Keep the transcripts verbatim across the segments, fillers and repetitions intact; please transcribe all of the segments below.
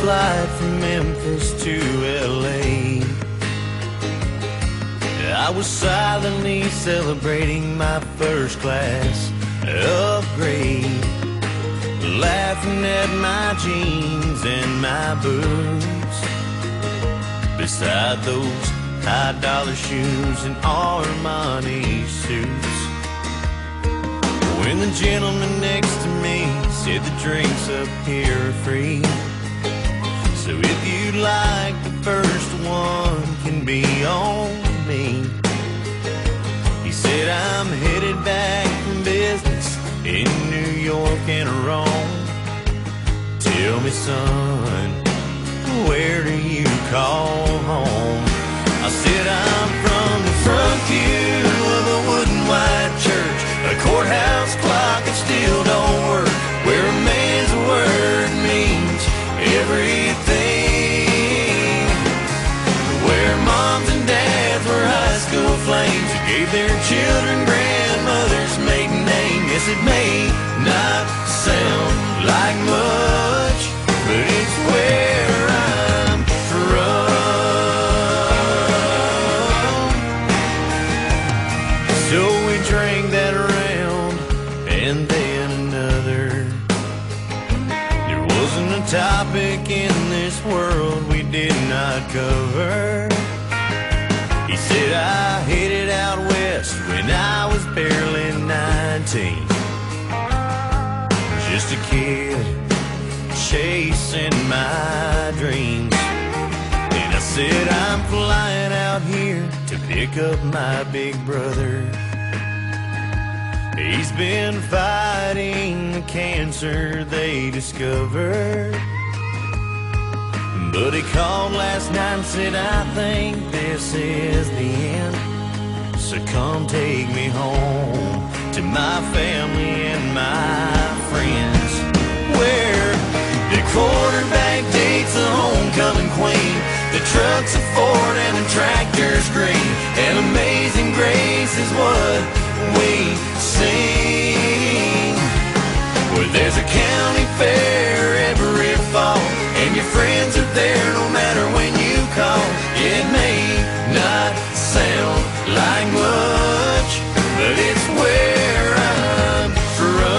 flight from Memphis to L A I was silently celebrating my first class upgrade, laughing at my jeans and my boots, beside those high-dollar shoes and Armani suits. When the gentleman next to me said the drinks up here are free, so if you'd like, the first one can be on me. He said, I'm headed back from business in New York and Rome. Tell me, son, where do you call home? I said, I'm from the front pew of a wooden white church, a courthouse clock that still don't work, where a man's word means everything, where moms and dads were high school flames who gave their children grandmother's maiden name. Yes, it may not sound like much, but it's where I'm from. So we drank that round and then another. There wasn't a topic in this world we did not cover. He said, I headed out west when I was barely nineteen, just a kid chasing my dreams. And I said, I'm flying out here to pick up my big brother. He's been fighting the cancer they discovered, but he called last night and said, I think this is the end, so come take me home to my family and my friends. Where the quarterback dates the homecoming queen, the truck's a Ford and the tractor's green, and Amazing Grace is what we sing. Where there's a county fair every fall, and your friends are there no matter when you call. It may not sound like much, but it's where I'm from.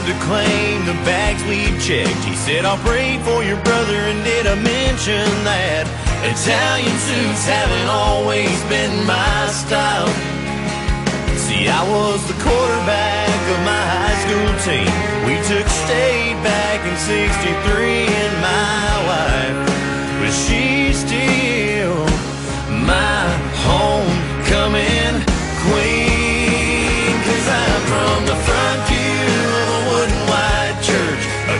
To claim the bags we checked, he said, I'll pray for your brother. And did I mention that Italian suits haven't always been my style? See, I was the quarterback of my high school team. We took state back in sixty-three, and my wife, but she's still my homecoming queen. 'Cause I'm from the front pew,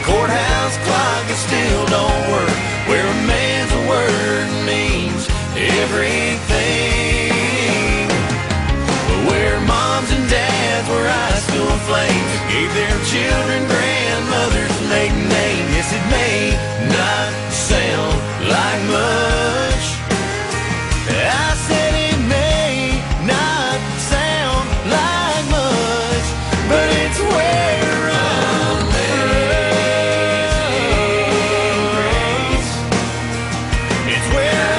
courthouse clock that still don't work, where a man's word means everything, where moms and dads were high school flames gave their children grandmother's maiden name. Yes, it may not sound like much. I said it may not sound like much, but it's where it's where